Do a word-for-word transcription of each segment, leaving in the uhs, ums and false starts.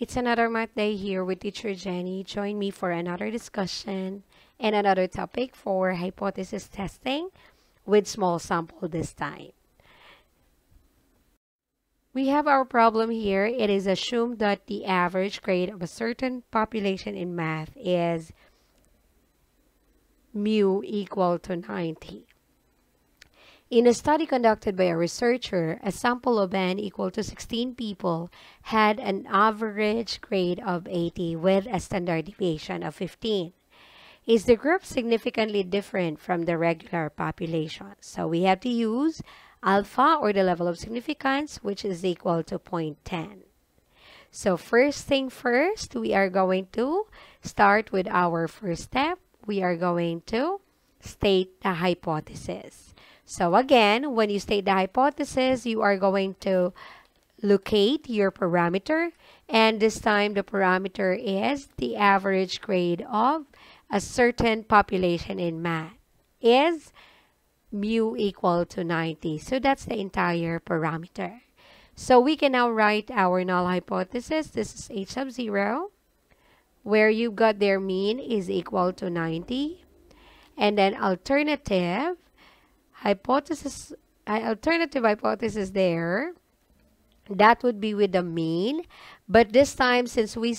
It's another math day here with Teacher Jenny. Join me for another discussion and another topic for hypothesis testing with small sample this time. We have our problem here. It is assumed that the average grade of a certain population in math is mu equal to ninety. In a study conducted by a researcher, a sample of n equal to sixteen people had an average grade of eighty with a standard deviation of fifteen. Is the group significantly different from the regular population? So we have to use alpha, or the level of significance, which is equal to zero point one zero. So first thing first, we are going to start with our first step. We are going to state the hypothesis. So again, when you state the hypothesis, you are going to locate your parameter. And this time, the parameter is the average grade of a certain population in math is mu equal to ninety. So that's the entire parameter. So we can now write our null hypothesis. This is h sub zero, where you got their mean is equal to ninety. And then alternative hypothesis alternative hypothesis there, that would be with the mean, but this time, since we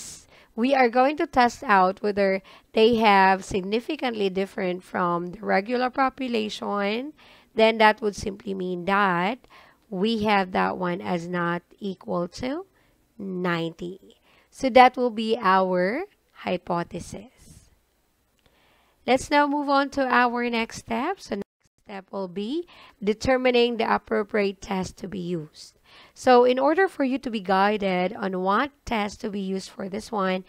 we are going to test out whether they have significantly different from the regular population, then that would simply mean that we have that one as not equal to ninety. So that will be our hypothesis. Let's now move on to our next step. So step will be determining the appropriate test to be used. So in order for you to be guided on what test to be used for this one,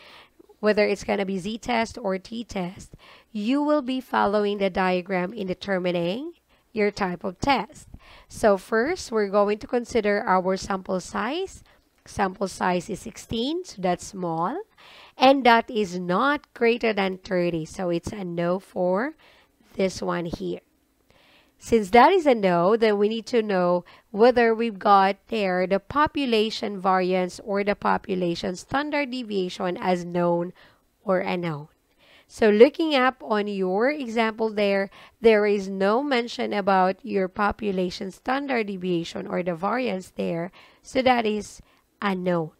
whether it's going to be z-test or t-test, you will be following the diagram in determining your type of test. So first, we're going to consider our sample size. Sample size is sixteen, so that's small, and that is not greater than thirty, so it's a no for this one here. Since that is a no, then we need to know whether we've got there the population variance or the population standard deviation as known or unknown. So looking up on your example there, there is no mention about your population standard deviation or the variance there. So that is a no.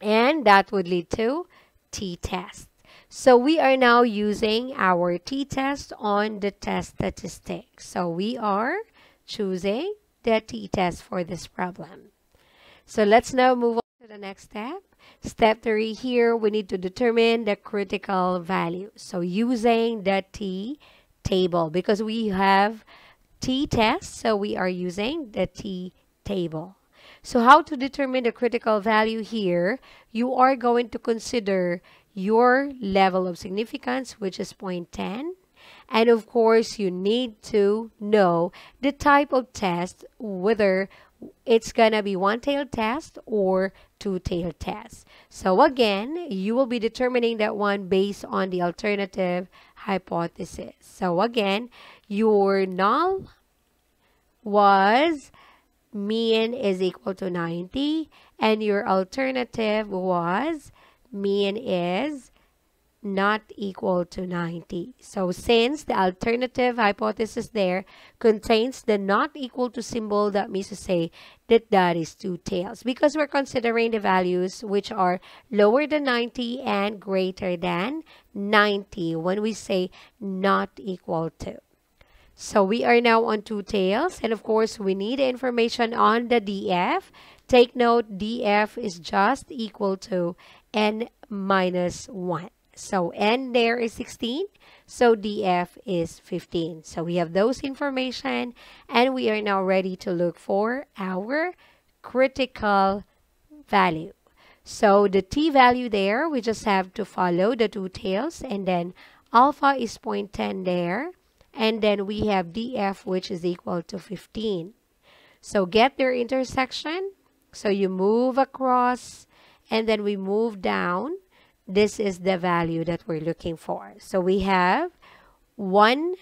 And that would lead to t-test. So we are now using our t-test on the test statistic. So we are choosing the t-test for this problem. So let's now move on to the next step. Step three here, we need to determine the critical value. So using the t-table, because we have t-test, so we are using the t-table. So how to determine the critical value here? You are going to consider your level of significance, which is zero point one zero, and of course you need to know the type of test, whether it's gonna be one-tailed test or two-tailed test. So again, you will be determining that one based on the alternative hypothesis. So again, your null was mean is equal to ninety, and your alternative was mean is not equal to ninety. So since the alternative hypothesis there contains the not equal to symbol, that means to say that that is two tails, because we're considering the values which are lower than ninety and greater than ninety when we say not equal to. So we are now on two tails, and of course we need information on the D F. Take note, D F is just equal to n minus one. So n there is sixteen, so D F is fifteen. So we have those information, and we are now ready to look for our critical value. So the t value there, we just have to follow the two tails, and then alpha is zero point one zero there, and then we have D F, which is equal to fifteen. So get their intersection, so you move across, and then we move down. This is the value that we're looking for. So we have one,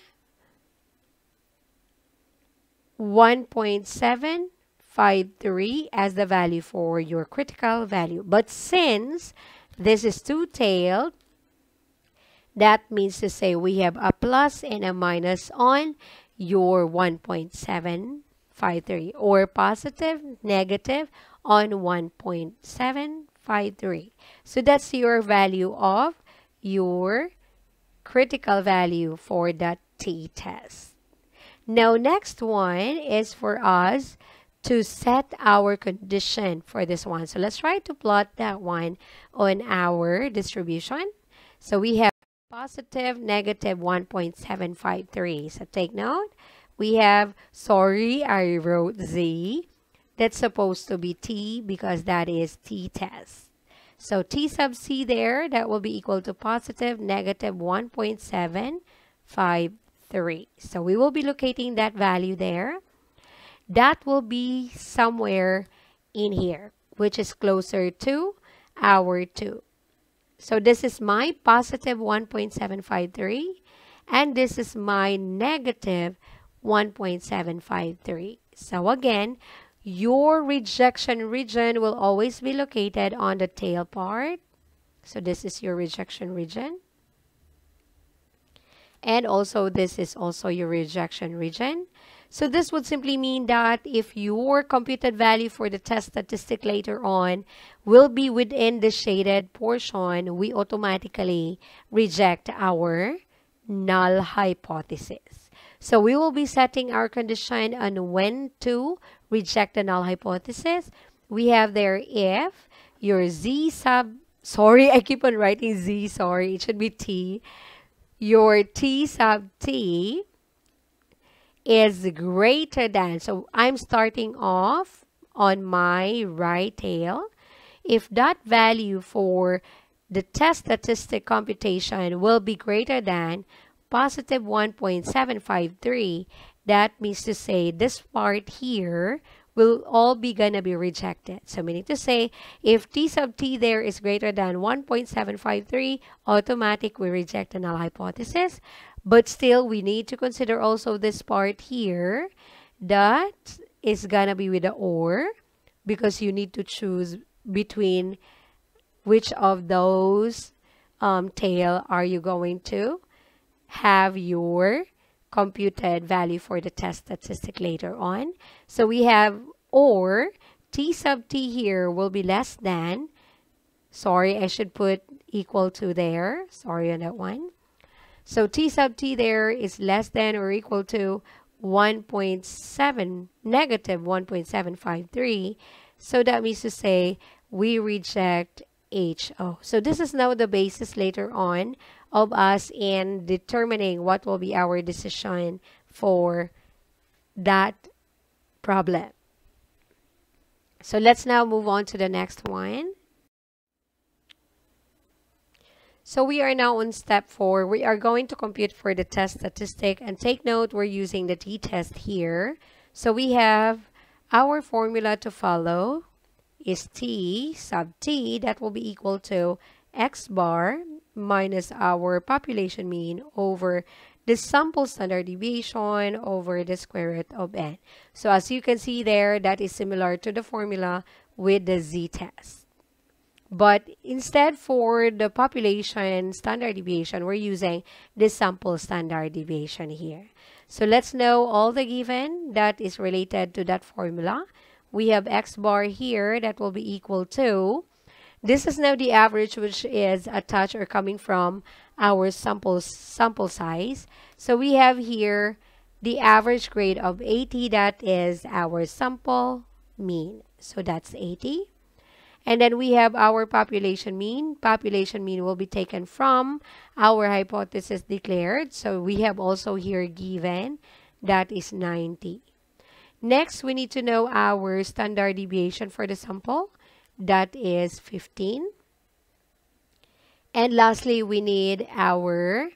one point seven, five three as the value for your critical value. But since this is two-tailed, that means to say we have a plus and a minus on your one point seven five three, or positive, negative on one point seven five three. So that's your value of your critical value for that t-test. Now, next one is for us to set our condition for this one. So let's try to plot that one on our distribution. So we have positive, negative one point seven five three. So take note, we have, sorry, I wrote z. That's supposed to be t because that is t-test. So t sub c there, that will be equal to positive, negative one point seven five three. So we will be locating that value there. That will be somewhere in here, which is closer to our two. So this is my positive one point seven five three, and this is my negative one point seven five three. So again, your rejection region will always be located on the tail part. So this is your rejection region. And also, this is also your rejection region. So this would simply mean that if your computed value for the test statistic later on will be within the shaded portion, we automatically reject our null hypothesis. So we will be setting our condition on when to reject the null hypothesis. We have there if your z sub, sorry, I keep on writing z, sorry, it should be t. Your t sub t is greater than, so I'm starting off on my right tail. If that value for the test statistic computation will be greater than positive one point seven five three, that means to say this part here will all be gonna be rejected. So meaning to say, if t sub t there is greater than one point seven five three, automatic we reject the null hypothesis. But still, we need to consider also this part here that is gonna be with the or, because you need to choose between which of those um, tail are you going to have your computed value for the test statistic later on. So we have or t sub t here will be less than, sorry, I should put equal to there, sorry on that one. So t sub t there is less than or equal to one point seven, negative one point seven five three. So that means to say we reject H O. So this is now the basis later on of us in determining what will be our decision for that problem. So let's now move on to the next one. So we are now on step four. We are going to compute for the test statistic, and take note we're using the t-test here. So we have our formula to follow is t sub t, that will be equal to x bar minus our population mean over the sample standard deviation over the square root of n. So as you can see there, that is similar to the formula with the z-test. But instead for the population standard deviation, we're using the sample standard deviation here. So let's know all the given that is related to that formula. We have x bar here that will be equal to, this is now the average which is attached or coming from our sample, sample size. So we have here the average grade of eighty, that is our sample mean. So that's eighty. And then we have our population mean. Population mean will be taken from our hypothesis declared. So we have also here given that is ninety. Next, we need to know our standard deviation for the sample. That is fifteen. And lastly, we need our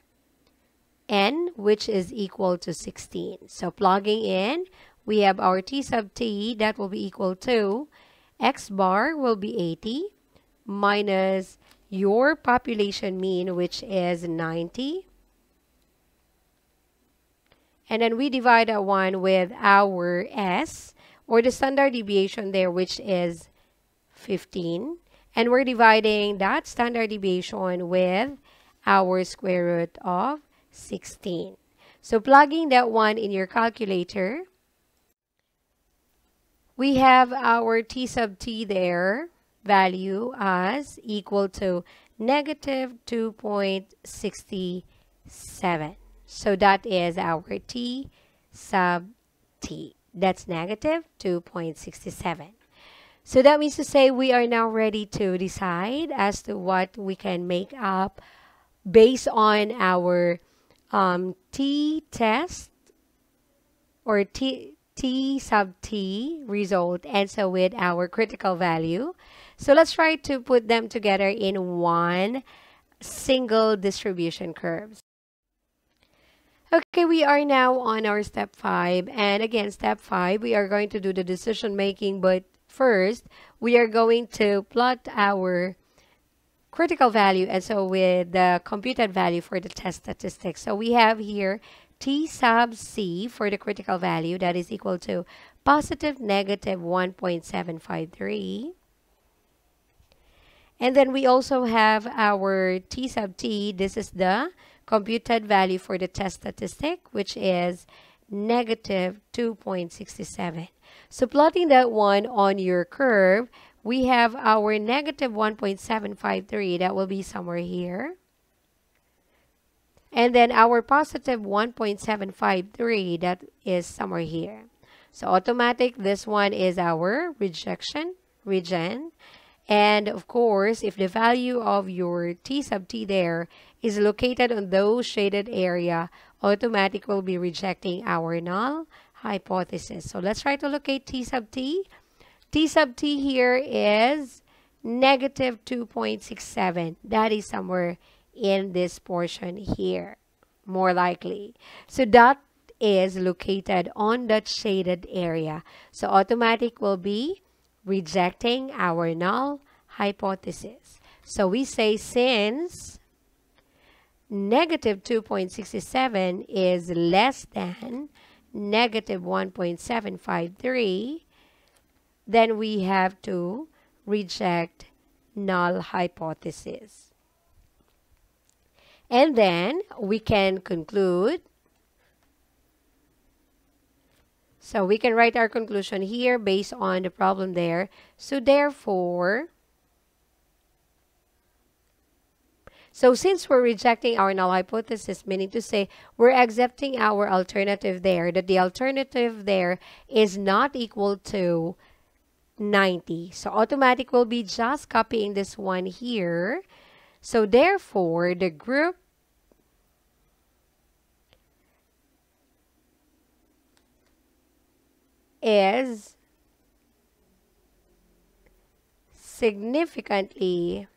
n, which is equal to sixteen. So plugging in, we have our t sub t, that will be equal to x bar will be eighty minus your population mean, which is ninety, and then we divide that one with our s, or the standard deviation there, which is fifteen. And we're dividing that standard deviation with our square root of sixteen. So plugging that one in your calculator, we have our t sub t there value as equal to negative two point six seven. So that is our t sub t. That's negative two point six seven. So that means to say we are now ready to decide as to what we can make up based on our um, t test or t, t sub t result, and so with our critical value. So let's try to put them together in one single distribution curve. Okay, we are now on our step five. And again, step five, we are going to do the decision making. But first, we are going to plot our critical value, and so with the computed value for the test statistics. So we have here t sub c for the critical value that is equal to positive negative one point seven five three. And then we also have our t sub t. This is the computed value for the test statistic, which is negative two point six seven. So plotting that one on your curve, we have our negative one point seven five three. That will be somewhere here. And then our positive one point seven five three. That is somewhere here. So automatic, this one is our rejection, regen. And of course, if the value of your t sub t there is located on those shaded area, automatic will be rejecting our null hypothesis. So let's try to locate t sub t. T sub t here is negative two point six seven. That is somewhere in this portion here, more likely. So that is located on that shaded area. So automatic will be rejecting our null hypothesis. So we say since negative two point six seven is less than negative one point seven five three, then we have to reject null hypothesis. And then we can conclude. So we can write our conclusion here based on the problem there. So therefore, so since we're rejecting our null hypothesis, meaning to say we're accepting our alternative there, that the alternative there is not equal to ninety. So automatic will be just copying this one here. So therefore, the group is significantly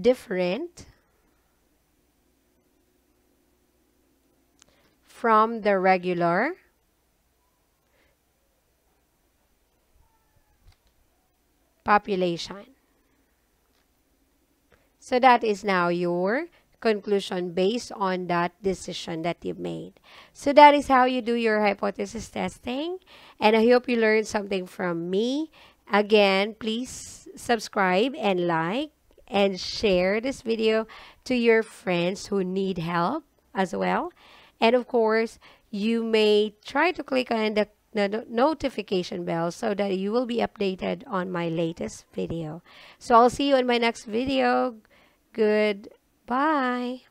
different from the regular population. So that is now your conclusion based on that decision that you made. So that is how you do your hypothesis testing. And I hope you learned something from me. Again, please subscribe and like and share this video to your friends who need help as well. And of course, you may try to click on the notification bell so that you will be updated on my latest video. So I'll see you in my next video. Goodbye.